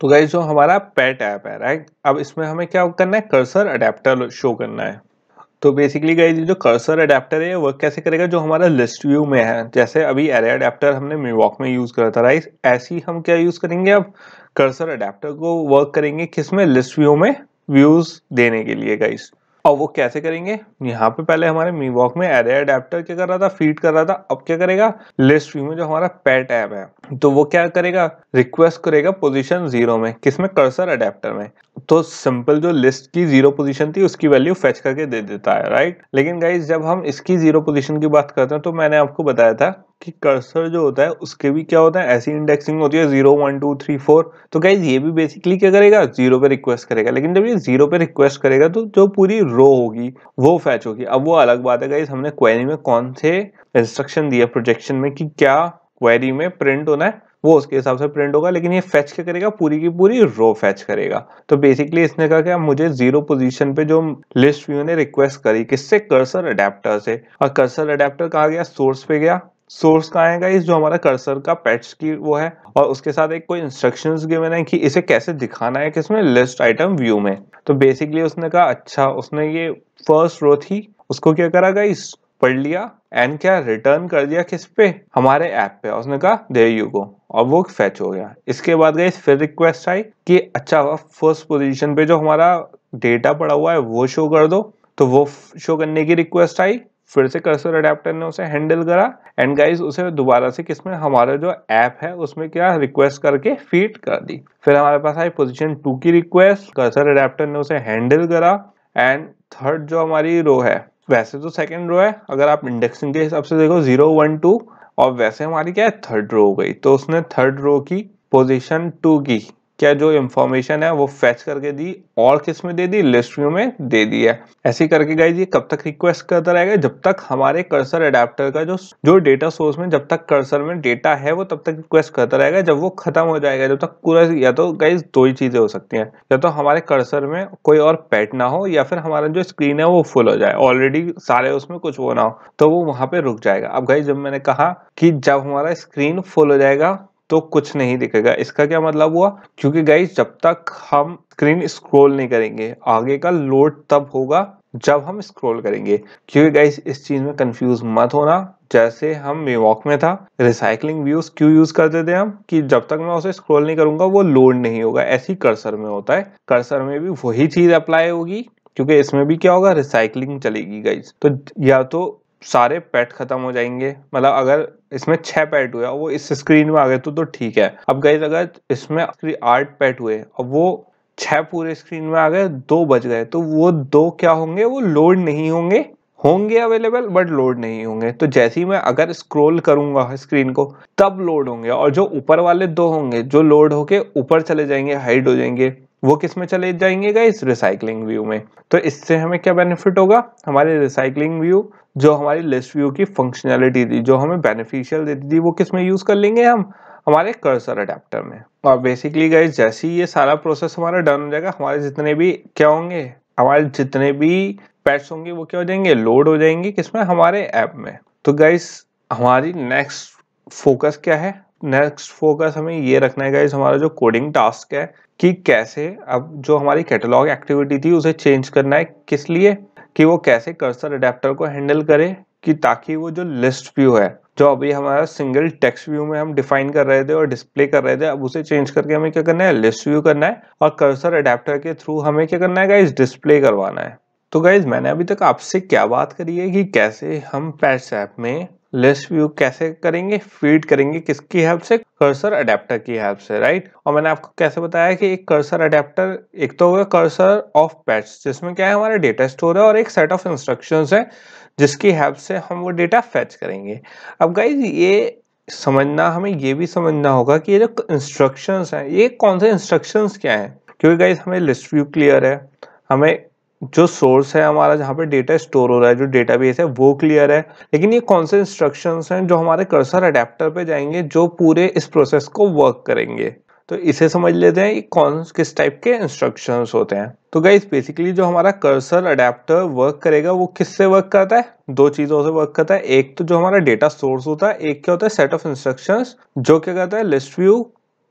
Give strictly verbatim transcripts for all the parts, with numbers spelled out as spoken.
तो गाइस जो हमारा पेट ऐप है राइट, अब इसमें हमें क्या करना है, कर्सर अडेप्टर शो करना है। तो बेसिकली गाइस जो कर्सर अडेप्टर है वर्क कैसे करेगा, जो हमारा लिस्ट व्यू में है, जैसे अभी एरे अडेप्टर हमने मिवॉक में यूज़ करा था राइट, ऐसी हम क्या यूज़ करेंगे, अब कर्सर अडेप्टर को वर्क करेंगे किस में, लिस्ट व्यू में व्यूज़ देने के लिए गाइस। और वो कैसे करेंगे, यहाँ पे पहले हमारे मिवॉक में एरे अडेप्टर क्या कर रहा था, फीड कर रहा था, अब क्या करेगा लिस्ट व्यू में जो हमारा पेट ऐप है तो वो क्या करेगा, रिक्वेस्ट करेगा पोजीशन जीरो में, किसमें, कर्सर अडेप्टर में। तो सिंपल जो लिस्ट की जीरो पोजीशन थी उसकी वैल्यू फेच करके दे देता है राइट। लेकिन गाइज जब हम इसकी जीरो पोजीशन की बात करते हैं तो मैंने आपको बताया था कि कर्सर जो होता है उसके भी क्या होता है, ऐसी इंडेक्सिंग होती है zero one two three four. तो गाइज ये भी बेसिकली क्या करेगा, जीरो पे रिक्वेस्ट करेगा, लेकिन जब ये जीरो पे रिक्वेस्ट करेगा तो जो पूरी रो होगी वो फैच होगी। अब वो अलग बात है गाइज हमने क्वेरी में कौन से इंस्ट्रक्शन दिया प्रोजेक्शन में कि क्या क्वेरी में प्रिंट होना है वो उसके हिसाब से प्रिंट होगा, लेकिन ये फैच क्या करेगा, पूरी की पूरी रो फैच करेगा। तो बेसिकली इसने कहा कि मुझे जीरो पोजीशन पे जो लिस्ट व्यू ने रिक्वेस्ट करी किससे, कर्सर अडेप्टर से। और कर्सर अडेप्टर कहा गया सोर्स पे गया, सोर्स कहाँ है गाइस, जो हमारा कर्सर का पेट्स की वो है, और उसके साथ एक कोई इंस्ट्रक्शंस गिवन है कि इसे कैसे दिखाना है किसमें, लिस्ट आइटम व्यू में। तो बेसिकली उसने कहा अच्छा, उसने ये फर्स्ट रो थी उसको क्या करा गाइस, पढ़ लिया एंड क्या रिटर्न कर दिया किस पे, हमारे ऐप पे, उसने कहा देयर यू गो, और वो फेच हो गया। इसके बाद गाइस फिर रिक्वेस्ट आई कि अच्छा फर्स्ट पोजीशन पे जो हमारा डेटा पड़ा हुआ है वो शो कर दो, तो वो शो करने की रिक्वेस्ट आई, फिर से कर्सर अडेप्टर ने उसे हैंडल करा एंड गाइस उसे दोबारा से किसमें, हमारा जो ऐप है उसमें क्या रिक्वेस्ट करके फीड कर दी। फिर हमारे पास आई पोजीशन टू की रिक्वेस्ट, कर्सर अडेप्टर ने उसे हैंडल करा एंड थर्ड जो हमारी रो है, वैसे तो सेकंड रो है अगर आप इंडेक्सिंग के हिसाब से देखो जीरो वन टू, और वैसे हमारी क्या है थर्ड रो हो गई। तो उसने थर्ड रो की पोजीशन टू की क्या जो इंफॉर्मेशन है वो फैच करके दी और किस में दे दी, लिस्ट व्यू में दे दी है। ऐसे करके गाइज ये कब तक रिक्वेस्ट करता रहेगा, जब तक हमारे कर्सर अडेप्टर का जो जो डेटा सोर्स में जब तक कर्सर में डेटा है वो तब तक रिक्वेस्ट करता रहेगा। जब वो खत्म हो जाएगा, जब तक पूरा, या तो गाइज दो ही चीजें हो सकती हैं, या तो हमारे कर्सर में कोई और पैट ना हो, या फिर हमारा जो स्क्रीन है वो फुल हो जाए ऑलरेडी सारे, उसमें कुछ वो ना हो, तो वो वहां पे रुक जाएगा। अब गाइज जब मैंने कहा कि जब हमारा स्क्रीन फुल हो जाएगा तो कुछ नहीं दिखेगा, इसका क्या मतलब हुआ, क्योंकि गाइस जब तक हम स्क्रीन स्क्रॉल नहीं करेंगे, आगे का लोड तब होगा जब हम स्क्रॉल करेंगे। क्योंकि गाइस इस चीज में कंफ्यूज मत होना, जैसे हम मिवॉक में था रिसाइकलिंग व्यूज क्यों यूज करते थे हम, कि जब तक मैं उसे स्क्रॉल नहीं करूंगा वो लोड नहीं होगा। ऐसी कर्सर में होता है, कर्सर में भी वही चीज अप्लाई होगी, क्योंकि इसमें भी क्या होगा, रिसाइकलिंग चलेगी गाइस। तो या तो सारे पैट खत्म हो जाएंगे, मतलब अगर इसमें छह पैट हुए और वो इस स्क्रीन में आ गए तो तो ठीक है। अब गाइज अगर इसमें आठ पैट हुए और वो छह पूरे स्क्रीन में आ गए, दो बच गए, तो वो दो क्या होंगे, वो लोड नहीं होंगे, होंगे अवेलेबल बट लोड नहीं होंगे। तो जैसे ही मैं अगर स्क्रॉल करूंगा स्क्रीन को तब लोड होंगे, और जो ऊपर वाले दो होंगे जो लोड होके ऊपर चले जाएंगे, हाइड हो जाएंगे, वो किसमें चले जाएंगे, इस रिसाइकलिंग व्यू में। तो इससे हमें क्या बेनिफिट होगा, हमारे रिसाइकलिंग व्यू जो हमारी लिस्ट व्यू की फंक्शनैलिटी थी जो हमें बेनिफिशियल देती थी वो किसमें यूज कर लेंगे हम, हमारे कर्सर अडेप्टर में। और बेसिकली गाइस जैसे ही ये सारा प्रोसेस हमारा डन हो जाएगा, हमारे जितने भी क्या होंगे, हमारे जितने भी पैट्स होंगे वो क्या हो जाएंगे, लोड हो जाएंगे किसमें, हमारे ऐप में। तो गाइस हमारी नेक्स्ट फोकस क्या है, नेक्स्ट फोकस हमें ये रखना है गाइस, हमारा जो कोडिंग टास्क है कि कैसे अब जो हमारी कैटलॉग एक्टिविटी थी उसे चेंज करना है, किस लिए, कि वो कैसे कर्सर अडेप्टर को हैंडल करे, कि ताकि वो जो लिस्ट व्यू है जो अभी हमारा सिंगल टेक्स्ट व्यू में हम डिफाइन कर रहे थे और डिस्प्ले कर रहे थे, अब उसे चेंज करके हमें क्या करना है, लिस्ट व्यू करना है, और कर्सर अडेप्टर के थ्रू हमें क्या करना है गाइस, डिस्प्ले करवाना है। तो गाइज मैंने अभी तक आपसे क्या बात करी है कि कैसे हम पैट्स ऐप में लिस्ट व्यू कैसे करेंगे, फीड करेंगे किसकी हेल्प से, कर्सर अडेप्टर की हेल्प से राइट। और मैंने आपको कैसे बताया कि एक कर्सर अडेप्टर, एक तो होगा कर्सर ऑफ पैट्स जिसमें क्या है हमारा डेटा स्टोर है, और एक सेट ऑफ इंस्ट्रक्शंस है जिसकी हेल्प से हम वो डेटा फेच करेंगे। अब गाइज ये समझना, हमें ये भी समझना होगा कि ये जो इंस्ट्रक्शंस हैं ये कौन से इंस्ट्रक्शंस क्या हैं, क्योंकि गाइज हमें लिस्ट व्यू क्लियर है, हमें जो सोर्स है हमारा जहाँ पे डेटा स्टोर हो रहा है जो डेटाबेस है वो क्लियर है, लेकिन ये कौन से इंस्ट्रक्शंस हैं जो हमारे कर्सर अडेप्टर पे जाएंगे जो पूरे इस प्रोसेस को वर्क करेंगे। तो इसे समझ लेते हैं कौन किस टाइप के इंस्ट्रक्शंस होते हैं। तो गाइस बेसिकली जो हमारा कर्सर अडेप्टर वर्क करेगा वो किससे वर्क करता है, दो चीजों से वर्क करता है, एक तो जो हमारा डेटा सोर्स होता है, एक क्या होता है सेट ऑफ इंस्ट्रक्शंस जो क्या करता है लिस्ट व्यू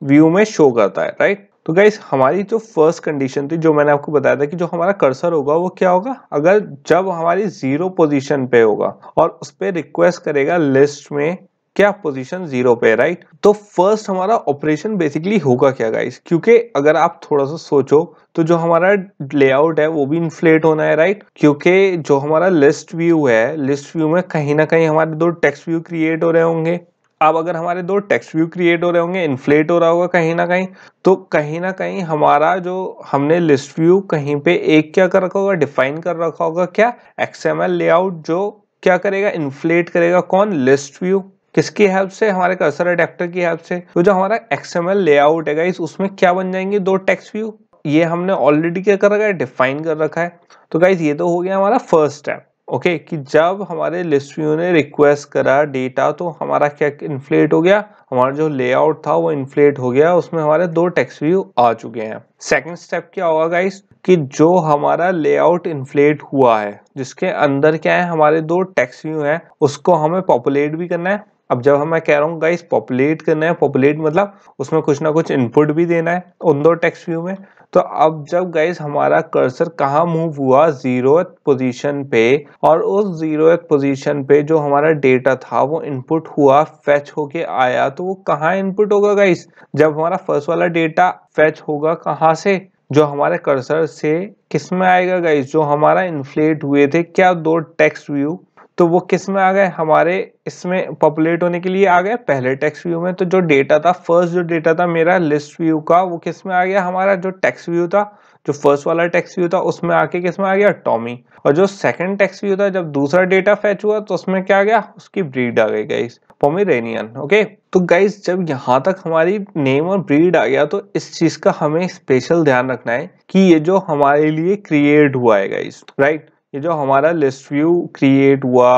व्यू में शो करता है राइट। तो गाइस हमारी जो फर्स्ट कंडीशन थी, जो मैंने आपको बताया था कि जो हमारा कर्सर होगा वो क्या होगा, अगर जब हमारी जीरो पोजीशन पे होगा और उस पर रिक्वेस्ट करेगा लिस्ट में क्या पोजीशन जीरो पे, राइट। तो फर्स्ट हमारा ऑपरेशन बेसिकली होगा क्या गाइस, क्योंकि अगर आप थोड़ा सा सोचो तो जो हमारा लेआउट है वो भी इन्फ्लेट होना है, राइट, क्योंकि जो हमारा लिस्ट व्यू है, लिस्ट व्यू में कहीं ना कहीं हमारे दो टेक्स्ट व्यू क्रिएट हो रहे होंगे। अब अगर हमारे दो टेक्स्ट व्यू क्रिएट हो रहे होंगे, इन्फ्लेट हो रहा होगा कहीं ना कहीं, तो कहीं ना कहीं हमारा जो हमने लिस्ट व्यू कहीं पे एक क्या कर रखा होगा, डिफाइन कर रखा होगा, क्या एक्सएमएल लेआउट, जो क्या करेगा, इन्फ्लेट करेगा। कौन? List view. किसकी हेल्प से? हमारे कर्सर एडेप्टर की हेल्प से। तो जो हमारा एक्सएमएल लेआउट है गाइस, उसमें क्या बन जाएंगे, दो टेक्स्ट व्यू। ये हमने ऑलरेडी क्या कर रखा है, डिफाइन कर रखा है। तो गाइस ये तो हो गया हमारा फर्स्ट स्टेप, ओके okay, कि जब हमारे लिस्ट व्यू ने रिक्वेस्ट करा डेटा तो हमारा क्या इन्फ्लेट हो गया, हमारा जो लेआउट था वो इन्फ्लेट हो गया, उसमें हमारे दो टेक्स्ट व्यू आ चुके हैं। सेकंड स्टेप क्या होगा गाइस, कि जो हमारा लेआउट इन्फ्लेट हुआ है जिसके अंदर क्या है, हमारे दो टेक्स्ट व्यू हैं, उसको हमें पॉपुलेट भी करना है। अब जब मैं कह रहा हूँ गाइस पॉपुलेट करना है, पॉपुलेट मतलब उसमें कुछ ना कुछ इनपुट भी देना है उन दो टेक्स्ट व्यू में। तो अब जब गाइस हमारा कर्सर कहाँ मूव हुआ, जीरोथ पोजीशन पे, और उस जीरोथ पोजीशन पे जो हमारा डेटा था वो इनपुट हुआ, फेच होके आया, तो वो कहाँ इनपुट होगा गाइस, जब हमारा फर्स्ट वाला डेटा फेच होगा कहाँ से, जो हमारे कर्सर से किस में आएगा गाइस, जो हमारा इन्फ्लेट हुए थे क्या दो टेक्स्ट व्यू, तो वो किस में आ गए, हमारे इसमें पॉपुलेट होने के लिए आ गए पहले टेक्स्ट व्यू में। तो जो डेटा था, फर्स्ट जो डेटा था मेरा लिस्ट व्यू का, वो किस में आ गया, हमारा जो टेक्स्ट व्यू था, जो फर्स्ट वाला टेक्स्ट व्यू था उसमें आके किस में आ गया, टॉमी। और जो सेकंड टेक्स्ट व्यू था, जब दूसरा डेटा फैच हुआ तो उसमें क्या आ गया, उसकी ब्रीड आ गई गाइस, पोमेरेनियन। ओके, तो गाइस जब यहाँ तक हमारी नेम और ब्रीड आ गया तो इस चीज का हमें स्पेशल ध्यान रखना है कि ये जो हमारे लिए क्रिएट हुआ है गाइस, राइट, ये जो हमारा लिस्ट व्यू क्रिएट हुआ,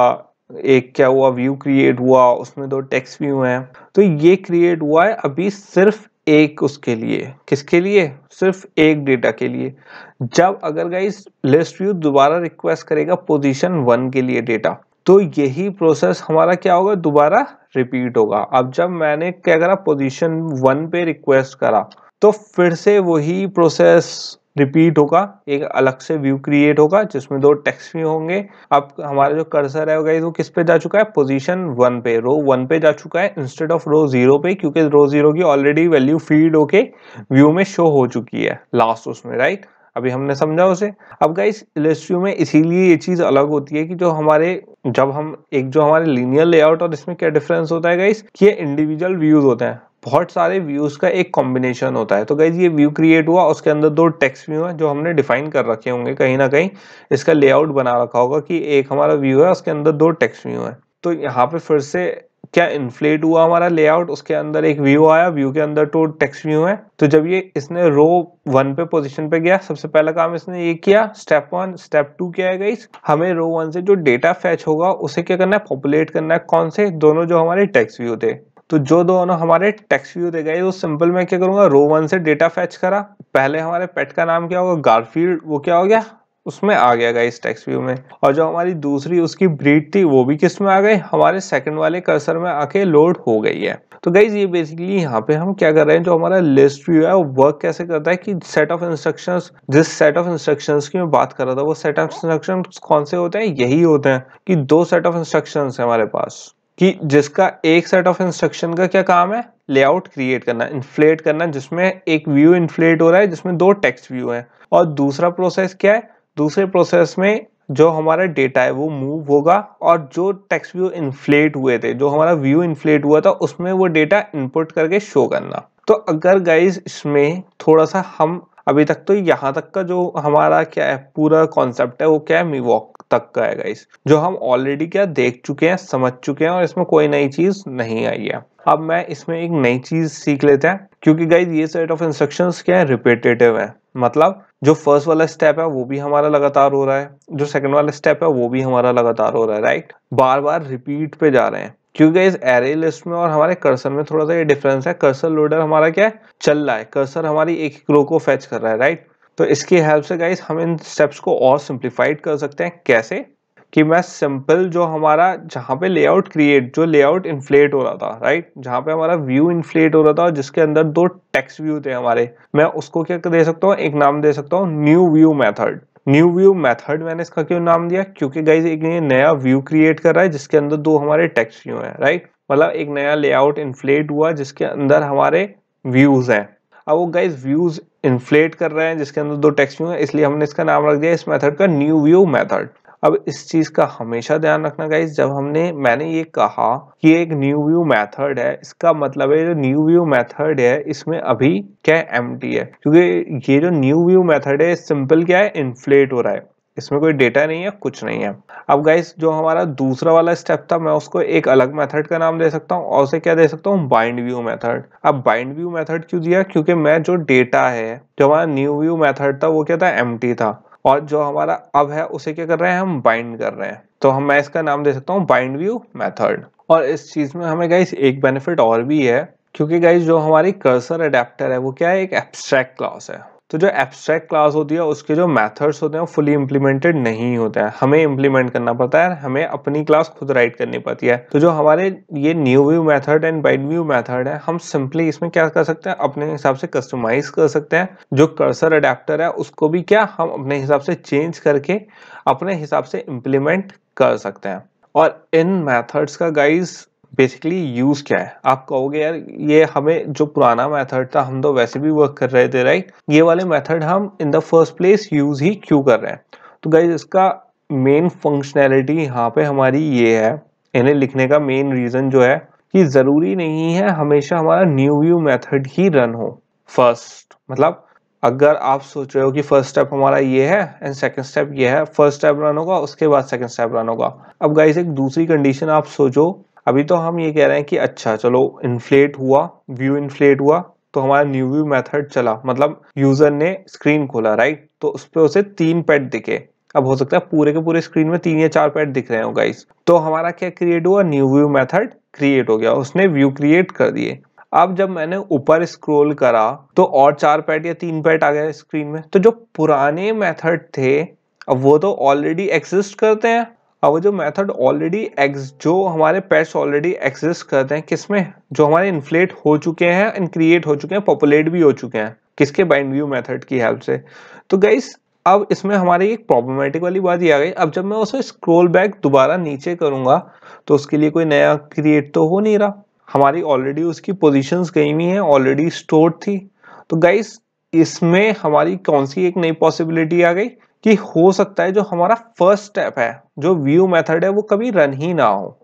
एक क्या हुआ व्यू क्रिएट हुआ, उसमें दो टेक्स्ट व्यू हैं, तो ये क्रिएट हुआ है अभी सिर्फ एक उसके लिए, किसके लिए, सिर्फ एक डेटा के लिए। जब अगर गाइस लिस्ट व्यू दोबारा रिक्वेस्ट करेगा पोजीशन वन के लिए डेटा, तो यही प्रोसेस हमारा क्या होगा, दोबारा रिपीट होगा। अब जब मैंने क्या करा, पोजीशन वन पे रिक्वेस्ट करा, तो फिर से वही प्रोसेस रिपीट होगा, एक अलग से व्यू क्रिएट होगा जिसमें दो टेक्स्ट व्यू होंगे। अब हमारा जो कर्सर है गाइस वो किस पे जा चुका है, पोजीशन वन पे, रो वन पे जा चुका है इंस्टेड ऑफ रो जीरो पे, क्योंकि रो जीरो की ऑलरेडी वैल्यू फीड होके व्यू में शो हो चुकी है लास्ट उसमें, राइट, अभी हमने समझा उसे। अब गाइस लिस्ट व्यू में इसीलिए ये चीज अलग होती है कि जो हमारे जब हम एक जो हमारे लीनियर लेआउट, और इसमें क्या डिफरेंस होता है गाइस, कि ये इंडिविजुअल व्यूज होते हैं, बहुत सारे व्यूज का एक कॉम्बिनेशन होता है। तो गाइस ये व्यू क्रिएट हुआ, उसके अंदर दो टेक्स्ट व्यू है जो हमने डिफाइन कर रखे होंगे, कहीं ना कहीं इसका लेआउट बना रखा होगा कि एक हमारा व्यू है उसके अंदर दो टेक्स्ट व्यू है। तो यहाँ पे फिर से क्या इन्फ्लेट हुआ हमारा लेआउट, उसके अंदर एक व्यू आया, व्यू के अंदर दो टेक्स्ट व्यू है। तो जब ये इसने रो वन पे पोजीशन पे गया, सबसे पहला काम इसने ये किया, स्टेप वन। स्टेप टू क्या है गाइस, हमें रो वन से जो डेटा फैच होगा उसे क्या करना है, पॉपुलेट करना है, कौन से, दोनों जो हमारे टेक्स्ट व्यू थे। तो जो दोनों हमारे टेक्स्ट व्यू दे गए वो सिंपल मैं क्या करूंगा, रो वन से डेटा फैच करा, पहले हमारे पेट का नाम क्या होगा, गारफील्ड, वो क्या हो गया, उसमें आ गया गाइस टेक्स्ट व्यू में। और जो हमारी दूसरी उसकी ब्रीड थी वो भी किस में आ गई, हमारे सेकंड वाले कर्सर में आके लोड हो गई है। तो गाइस ये बेसिकली यहाँ पे हम क्या कर रहे हैं, जो हमारा लिस्ट व्यू है वो वर्क कैसे करता है कि सेट ऑफ इंस्ट्रक्शंस, जिस सेट ऑफ इंस्ट्रक्शंस की मैं बात कर रहा था, वो सेट ऑफ इंस्ट्रक्शंस कौन से होते हैं, यही होते हैं कि दो सेट ऑफ इंस्ट्रक्शंस है हमारे पास, कि जिसका एक सेट ऑफ इंस्ट्रक्शन का क्या काम है, लेआउट क्रिएट करना, इन्फ्लेट करना, जिसमें एक व्यू इन्फ्लेट हो रहा है जिसमें दो टेक्स्ट व्यू हैं, और दूसरा प्रोसेस क्या है, दूसरे प्रोसेस में जो हमारा डेटा है वो मूव होगा, और जो टेक्स्ट व्यू इन्फ्लेट हुए थे, जो हमारा व्यू इन्फ्लेट हुआ था उसमें वो डेटा इनपुट करके शो करना। तो अगर गाइज इसमें थोड़ा सा हम अभी तक तो यहाँ तक का जो हमारा क्या है पूरा कॉन्सेप्ट है वो क्या है, मीवॉक तक का है गाइस, जो हम ऑलरेडी क्या देख चुके हैं, समझ चुके हैं, और इसमें कोई नई चीज नहीं आई है। अब मैं इसमें एक नई चीज सीख लेते हैं, क्योंकि गाइस ये सेट ऑफ इंस्ट्रक्शंस क्या है, रिपीटेटिव है, मतलब जो फर्स्ट वाला स्टेप है वो भी हमारा लगातार हो रहा है, जो सेकंड वाला स्टेप है वो भी हमारा लगातार हो रहा है, राइट, बार बार रिपीट पे जा रहे हैं। क्योंकि इस एरे लिस्ट में और हमारे कर्सर में थोड़ा सा ये डिफरेंस है, कर्सर लोडर हमारा क्या है, चल रहा है, कर्सर हमारी एक एक रो को फैच कर रहा है, राइट। तो इसकी हेल्प से गाइस हम इन स्टेप्स को और सिंप्लीफाइड कर सकते हैं। कैसे, कि मैं सिंपल जो हमारा जहाँ पे लेआउट क्रिएट जो लेआउट इन्फ्लेट हो रहा था राइट, जहाँ पे हमारा व्यू इन्फ्लेट हो रहा था और जिसके अंदर दो टेक्स्ट व्यू थे हमारे, मैं उसको क्या दे सकता हूँ, एक नाम दे सकता हूँ new view method. New view method मैंने इसका क्यों नाम दिया, क्योंकि गाइज एक नया व्यू क्रिएट कर रहा है जिसके अंदर दो हमारे टेक्स्ट व्यू हैं राइट, मतलब एक नया लेआउट इन्फ्लेट हुआ जिसके अंदर हमारे व्यूज हैं। अब वो गाइज व्यूज इन्फ्लेट कर रहे हैं जिसके अंदर दो टेक्स्ट व्यू हैं, इसलिए हमने इसका नाम रख दिया इस मेथड का न्यू व्यू मेथड। अब इस चीज का हमेशा ध्यान रखना गाइज, जब हमने मैंने ये कहा कि एक न्यू व्यू मेथड है, इसका मतलब है जो न्यू व्यू मेथड है इसमें अभी क्या एम्प्टी है, क्योंकि ये जो न्यू व्यू मेथड है सिंपल क्या है, इन्फ्लेट हो रहा है, इसमें कोई डेटा नहीं है, कुछ नहीं है। अब गाइज जो हमारा दूसरा वाला स्टेप था, मैं उसको एक अलग मेथड का नाम दे सकता हूँ और उसे क्या दे सकता हूँ, बाइंड व्यू मेथड। अब बाइंड व्यू मेथड क्यों दिया, क्योंकि मैं जो डेटा है जो हमारा न्यू व्यू मेथड था वो क्या था, एम्प्टी था, और जो हमारा अब है उसे क्या कर रहे हैं, हम बाइंड कर रहे हैं, तो हम मैं इसका नाम दे सकता हूँ बाइंड व्यू मेथड। और इस चीज में हमें गाइस एक बेनिफिट और भी है, क्योंकि गाइस जो हमारी कर्सर अडेप्टर है वो क्या है, एक एब्स्ट्रैक्ट क्लास है, तो जो एब्स्ट्रैक्ट क्लास होती है उसके जो मेथड्स होते हैं वो फुली इंप्लीमेंटेड नहीं होते हैं, हमें इंप्लीमेंट करना पड़ता है, हमें अपनी क्लास खुद राइट करनी पड़ती है। तो जो हमारे ये new view method and bind view method है, हम सिंपली इसमें क्या कर सकते हैं, अपने हिसाब से कस्टमाइज कर सकते हैं, जो कर्सर अडेप्टर है उसको भी क्या हम अपने हिसाब से चेंज करके अपने हिसाब से इम्प्लीमेंट कर सकते हैं। और इन मेथड्स का गाइज बेसिकली यूज क्या है, आप कहोगे यार ये हमें जो पुराना मेथड था हम तो वैसे भी वर्क कर रहे थे राइट, ये वाले मेथड हम in the first place use ही क्यों कर रहे हैं। तो गाइज इसका मेन फंक्शनैलिटी यहाँ पे हमारी ये है, इन्हें लिखने का मेन रीजन जो है कि जरूरी नहीं है हमेशा हमारा न्यू व्यू मेथड ही रन हो फर्स्ट, मतलब अगर आप सोच रहे हो कि फर्स्ट स्टेप हमारा ये है एंड सेकंड स्टेप ये है, फर्स्ट स्टेप रन होगा उसके बाद सेकंड स्टेप रन होगा। अब गाइज एक दूसरी कंडीशन आप सोचो, अभी तो हम ये कह रहे हैं कि अच्छा चलो इन्फ्लेट हुआ व्यू इन्फ्लेट हुआ तो हमारा न्यू व्यू मेथड चला, मतलब यूजर ने स्क्रीन खोला राइट, तो उस पर उसे तीन पैड दिखे, अब हो सकता है पूरे के पूरे स्क्रीन में तीन या चार पैड दिख रहे हो गाइस, तो हमारा क्या क्रिएट हुआ, न्यू व्यू मेथड क्रिएट हो गया, उसने व्यू क्रिएट कर दिए। अब जब मैंने ऊपर स्क्रॉल करा तो और चार पैड या तीन पैड आ गए स्क्रीन में, तो जो पुराने मेथड थे अब वो तो ऑलरेडी एग्जिस्ट करते हैं, अब जो मेथड ऑलरेडी एक्स जो हमारे पैड्स ऑलरेडी एग्जिस्ट करते हैं किसमें, जो हमारे इन्फ्लेट हो चुके हैं एंड क्रिएट हो चुके हैं, पॉपुलेट भी हो चुके हैं, किसके, बाइंड व्यू मेथड की हेल्प से। तो गाइस अब इसमें हमारी एक प्रॉब्लमेटिक वाली बात ये आ गई, अब जब मैं उसे स्क्रॉल बैक दोबारा नीचे करूंगा तो उसके लिए कोई नया क्रिएट तो हो नहीं रहा, हमारी ऑलरेडी उसकी पोजिशंस गई हुई हैं, ऑलरेडी स्टोर्ड थी। तो गाइस इसमें हमारी कौन सी एक नई पॉसिबिलिटी आ गई कि हो सकता है जो हमारा फर्स्ट स्टेप है जो व्यू मेथड है वो कभी रन ही ना हो,